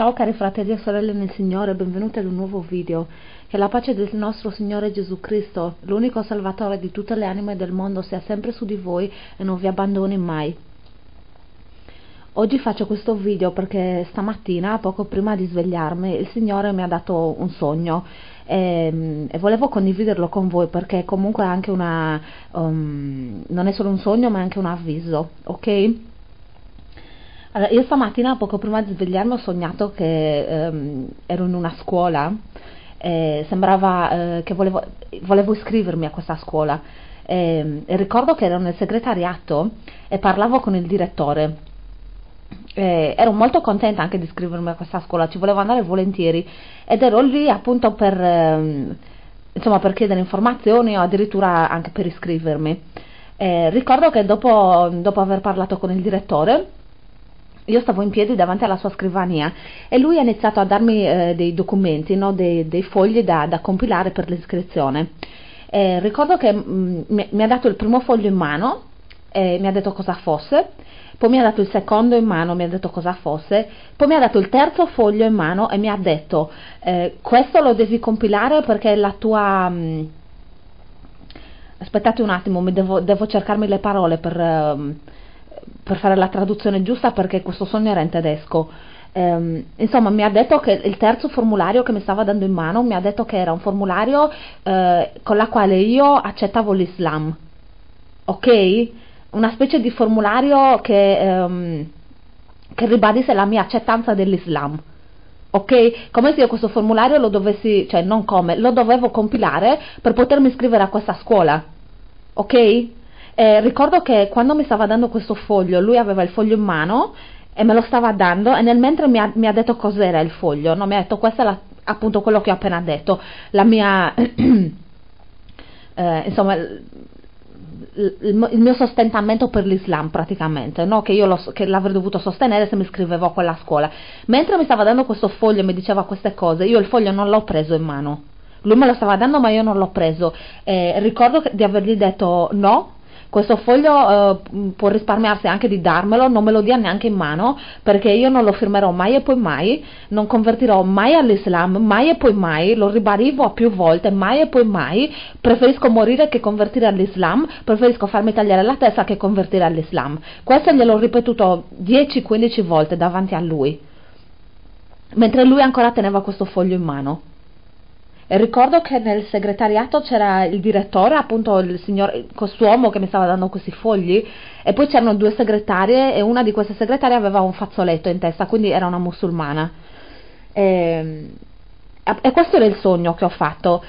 Ciao cari fratelli e sorelle nel Signore, benvenuti ad un nuovo video. Che la pace del nostro Signore Gesù Cristo, l'unico Salvatore di tutte le anime del mondo, sia sempre su di voi e non vi abbandoni mai. Oggi faccio questo video perché stamattina, poco prima di svegliarmi, il Signore mi ha dato un sogno e volevo condividerlo con voi perché comunque è anche non è solo un sogno ma è anche un avviso, ok? Allora, io stamattina, poco prima di svegliarmi, ho sognato che ero in una scuola e sembrava che volevo iscrivermi a questa scuola e ricordo che ero nel segretariato e parlavo con il direttore. Ero molto contenta anche di iscrivermi a questa scuola, ci volevo andare volentieri ed ero lì appunto per chiedere informazioni o addirittura anche per iscrivermi. Ricordo che dopo aver parlato con il direttore io stavo in piedi davanti alla sua scrivania e lui ha iniziato a darmi dei documenti, no? dei fogli da compilare per l'iscrizione. Ricordo che mi ha dato il primo foglio in mano e mi ha detto cosa fosse, poi mi ha dato il secondo in mano, mi ha detto cosa fosse, poi mi ha dato il terzo foglio in mano e mi ha detto questo lo devi compilare perché la tua... Aspettate un attimo, devo cercarmi le parole per fare la traduzione giusta perché questo sogno era in tedesco. Insomma, mi ha detto che il terzo formulario che mi stava dando in mano mi ha detto che era un formulario con la quale io accettavo l'Islam, ok? Una specie di formulario che ribadisse la mia accettanza dell'Islam, ok? Come se io questo formulario lo dovessi, cioè non come, lo dovevo compilare per potermi iscrivere a questa scuola, ok? Ricordo che quando mi stava dando questo foglio, lui aveva il foglio in mano e me lo stava dando e nel mentre mi ha detto cos'era il foglio, no? Mi ha detto questo è appunto quello che ho appena detto, la mia insomma il mio sostentamento per l'Islam praticamente, no? Che l'avrei dovuto sostenere se mi iscrivevo a quella scuola. Mentre mi stava dando questo foglio e mi diceva queste cose, io il foglio non l'ho preso in mano, lui me lo stava dando ma io non l'ho preso. Ricordo di avergli detto no, questo foglio può risparmiarsi anche di darmelo, non me lo dia neanche in mano perché io non lo firmerò mai e poi mai, non convertirò mai all'Islam, mai e poi mai, lo ribadivo più volte, mai e poi mai, preferisco morire che convertire all'Islam, preferisco farmi tagliare la testa che convertire all'Islam. Questo gliel'ho ripetuto 10-15 volte davanti a lui, mentre lui ancora teneva questo foglio in mano. Ricordo che nel segretariato c'era il direttore, appunto il signor, quest'uomo che mi stava dando questi fogli, e poi c'erano due segretarie e una di queste segretarie aveva un fazzoletto in testa, quindi era una musulmana. E questo era il sogno che ho fatto.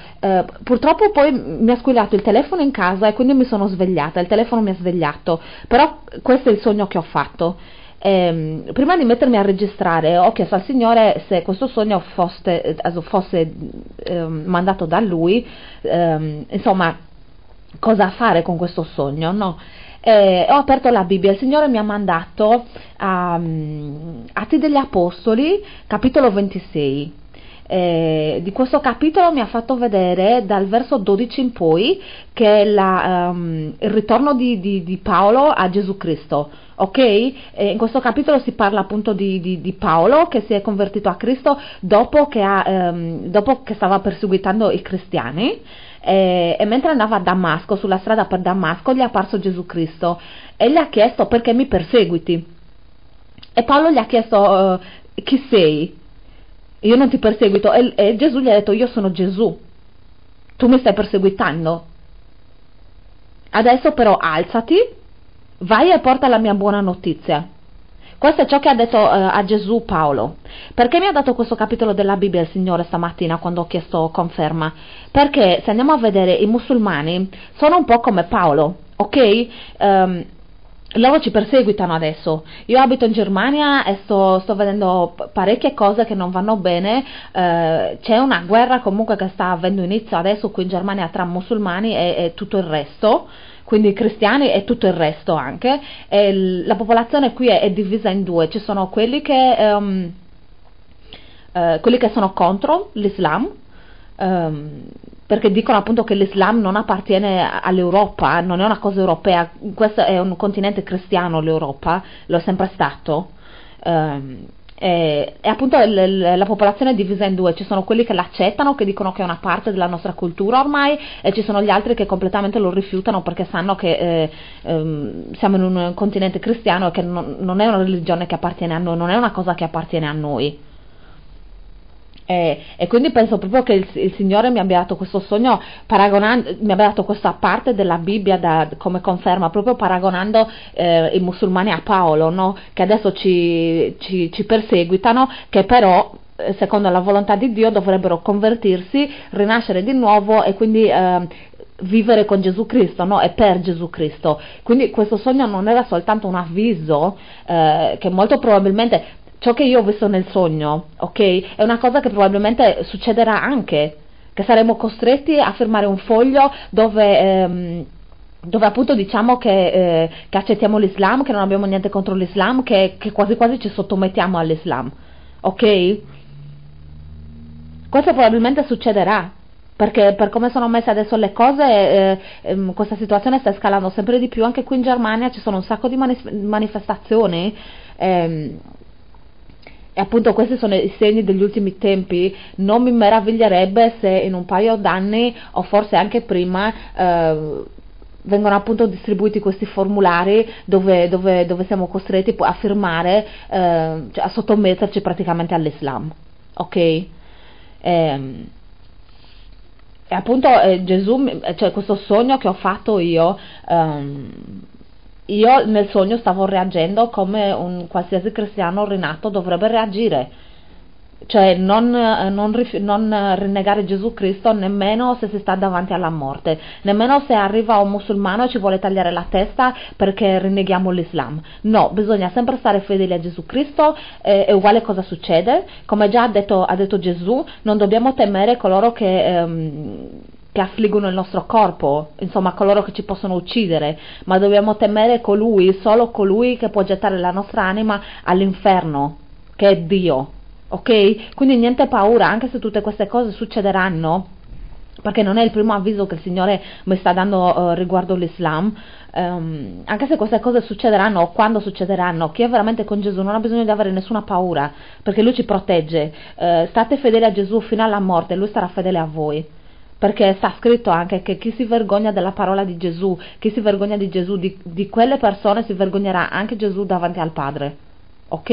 Purtroppo poi mi ha squillato il telefono in casa e quindi mi sono svegliata, il telefono mi ha svegliato, però questo è il sogno che ho fatto. Prima di mettermi a registrare ho chiesto al Signore se questo sogno fosse mandato da Lui, insomma cosa fare con questo sogno, no? Ho aperto la Bibbia, il Signore mi ha mandato a Atti degli Apostoli capitolo 26. Di questo capitolo mi ha fatto vedere dal verso 12 in poi che è il ritorno di Paolo a Gesù Cristo, ok? In questo capitolo si parla appunto di Paolo che si è convertito a Cristo dopo che stava perseguitando i cristiani e mentre andava a Damasco, sulla strada per Damasco, gli è apparso Gesù Cristo e gli ha chiesto perché mi perseguiti, e Paolo gli ha chiesto chi sei? Io non ti perseguito, e Gesù gli ha detto io sono Gesù, tu mi stai perseguitando, adesso però alzati, vai e porta la mia buona notizia. Questo è ciò che ha detto a Gesù Paolo. Perché mi ha dato questo capitolo della Bibbia il Signore stamattina quando ho chiesto conferma? Perché se andiamo a vedere i musulmani sono un po' come Paolo, ok? Loro ci perseguitano adesso. Io abito in Germania e sto vedendo parecchie cose che non vanno bene, c'è una guerra comunque che sta avendo inizio adesso qui in Germania tra musulmani e tutto il resto, quindi cristiani e tutto il resto anche, e la popolazione qui è divisa in due, ci sono quelli che sono contro l'Islam, perché dicono appunto che l'Islam non appartiene all'Europa, non è una cosa europea, questo è un continente cristiano l'Europa, lo è sempre stato, è appunto la popolazione è divisa in due: ci sono quelli che l'accettano, che dicono che è una parte della nostra cultura ormai, e ci sono gli altri che completamente lo rifiutano perché sanno che siamo in un continente cristiano e che non è una religione che appartiene a noi, non è una cosa che appartiene a noi. E quindi penso proprio che il Signore mi abbia dato questo sogno paragonando, mi abbia dato questa parte della Bibbia come conferma, proprio paragonando i musulmani a Paolo, no? Che adesso ci perseguitano, che però secondo la volontà di Dio dovrebbero convertirsi, rinascere di nuovo e quindi vivere con Gesù Cristo, no? E per Gesù Cristo. Quindi questo sogno non era soltanto un avviso, che molto probabilmente ciò che io ho visto nel sogno, ok, è una cosa che probabilmente succederà anche, che saremo costretti a firmare un foglio dove appunto diciamo che accettiamo l'Islam, che non abbiamo niente contro l'Islam, che quasi quasi ci sottomettiamo all'Islam, ok? Questo probabilmente succederà, perché per come sono messe adesso le cose, questa situazione sta scalando sempre di più. Anche qui in Germania ci sono un sacco di manifestazioni, e appunto questi sono i segni degli ultimi tempi. Non mi meraviglierebbe se in un paio d'anni, o forse anche prima, vengono appunto distribuiti questi formulari dove siamo costretti a firmare, cioè a sottometterci praticamente all'Islam, ok? E appunto Gesù, cioè questo sogno che ho fatto io nel sogno stavo reagendo come un qualsiasi cristiano rinato dovrebbe reagire, cioè non rinnegare Gesù Cristo nemmeno se si sta davanti alla morte, nemmeno se arriva un musulmano e ci vuole tagliare la testa perché rinneghiamo l'Islam. No, bisogna sempre stare fedeli a Gesù Cristo, è uguale cosa succede. Come già ha detto Gesù, non dobbiamo temere coloro che affliggono il nostro corpo, insomma coloro che ci possono uccidere, ma dobbiamo temere colui, solo colui che può gettare la nostra anima all'inferno, che è Dio, ok? Quindi niente paura, anche se tutte queste cose succederanno, perché non è il primo avviso che il Signore mi sta dando riguardo l'Islam. Anche se queste cose succederanno, quando succederanno, chi è veramente con Gesù non ha bisogno di avere nessuna paura, perché Lui ci protegge. State fedeli a Gesù fino alla morte, Lui sarà fedele a voi, perché sta scritto anche che chi si vergogna della parola di Gesù, chi si vergogna di Gesù, di quelle persone si vergognerà anche Gesù davanti al Padre, ok?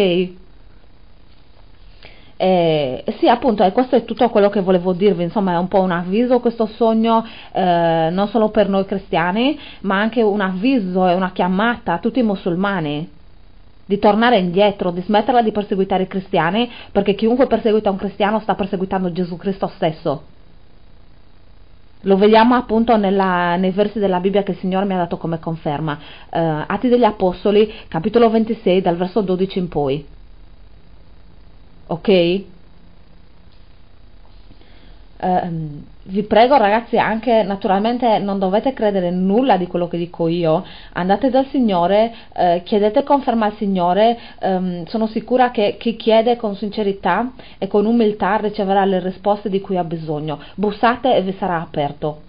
Sì, appunto, questo è tutto quello che volevo dirvi. Insomma, è un po' un avviso questo sogno, non solo per noi cristiani, ma anche un avviso e una chiamata a tutti i musulmani di tornare indietro, di smetterla di perseguitare i cristiani, perché chiunque perseguita un cristiano sta perseguitando Gesù Cristo stesso. Lo vediamo appunto nei versi della Bibbia che il Signore mi ha dato come conferma. Atti degli Apostoli, capitolo 26, dal verso 12 in poi. Ok? Vi prego ragazzi, anche naturalmente non dovete credere nulla di quello che dico io. Andate dal Signore, chiedete conferma al Signore. Sono sicura che chi chiede con sincerità e con umiltà riceverà le risposte di cui ha bisogno. Bussate e vi sarà aperto.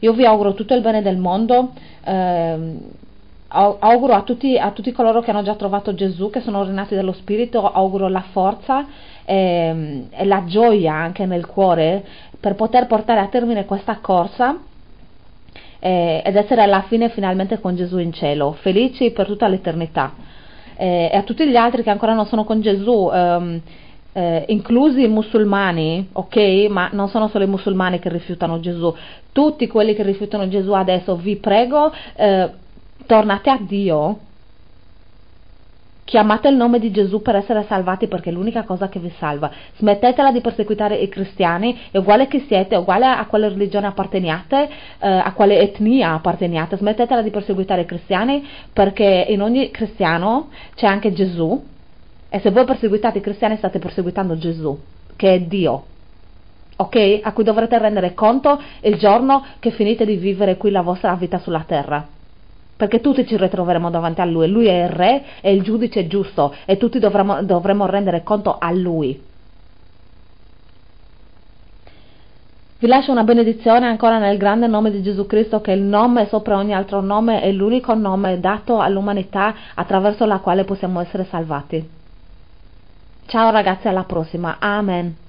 Io vi auguro tutto il bene del mondo, auguro a tutti coloro che hanno già trovato Gesù, che sono rinati dallo Spirito, auguro la forza e la gioia anche nel cuore per poter portare a termine questa corsa ed essere alla fine finalmente con Gesù in cielo, felici per tutta l'eternità. E a tutti gli altri che ancora non sono con Gesù, inclusi i musulmani, ok? Ma non sono solo i musulmani che rifiutano Gesù, tutti quelli che rifiutano Gesù adesso, vi prego, tornate a Dio, chiamate il nome di Gesù per essere salvati, perché è l'unica cosa che vi salva. Smettetela di perseguitare i cristiani, è uguale chi siete, è uguale a quale religione apparteniate, a quale etnia apparteniate. Smettetela di perseguitare i cristiani, perché in ogni cristiano c'è anche Gesù, e se voi perseguitate i cristiani state perseguitando Gesù, che è Dio, ok? A cui dovrete rendere conto il giorno che finite di vivere qui la vostra vita sulla terra, perché tutti ci ritroveremo davanti a Lui. Lui è il Re, è il giudice giusto, e tutti dovremo rendere conto a Lui. Vi lascio una benedizione ancora nel grande nome di Gesù Cristo, che è il nome sopra ogni altro nome, è l'unico nome dato all'umanità attraverso la quale possiamo essere salvati. Ciao ragazzi, alla prossima. Amen.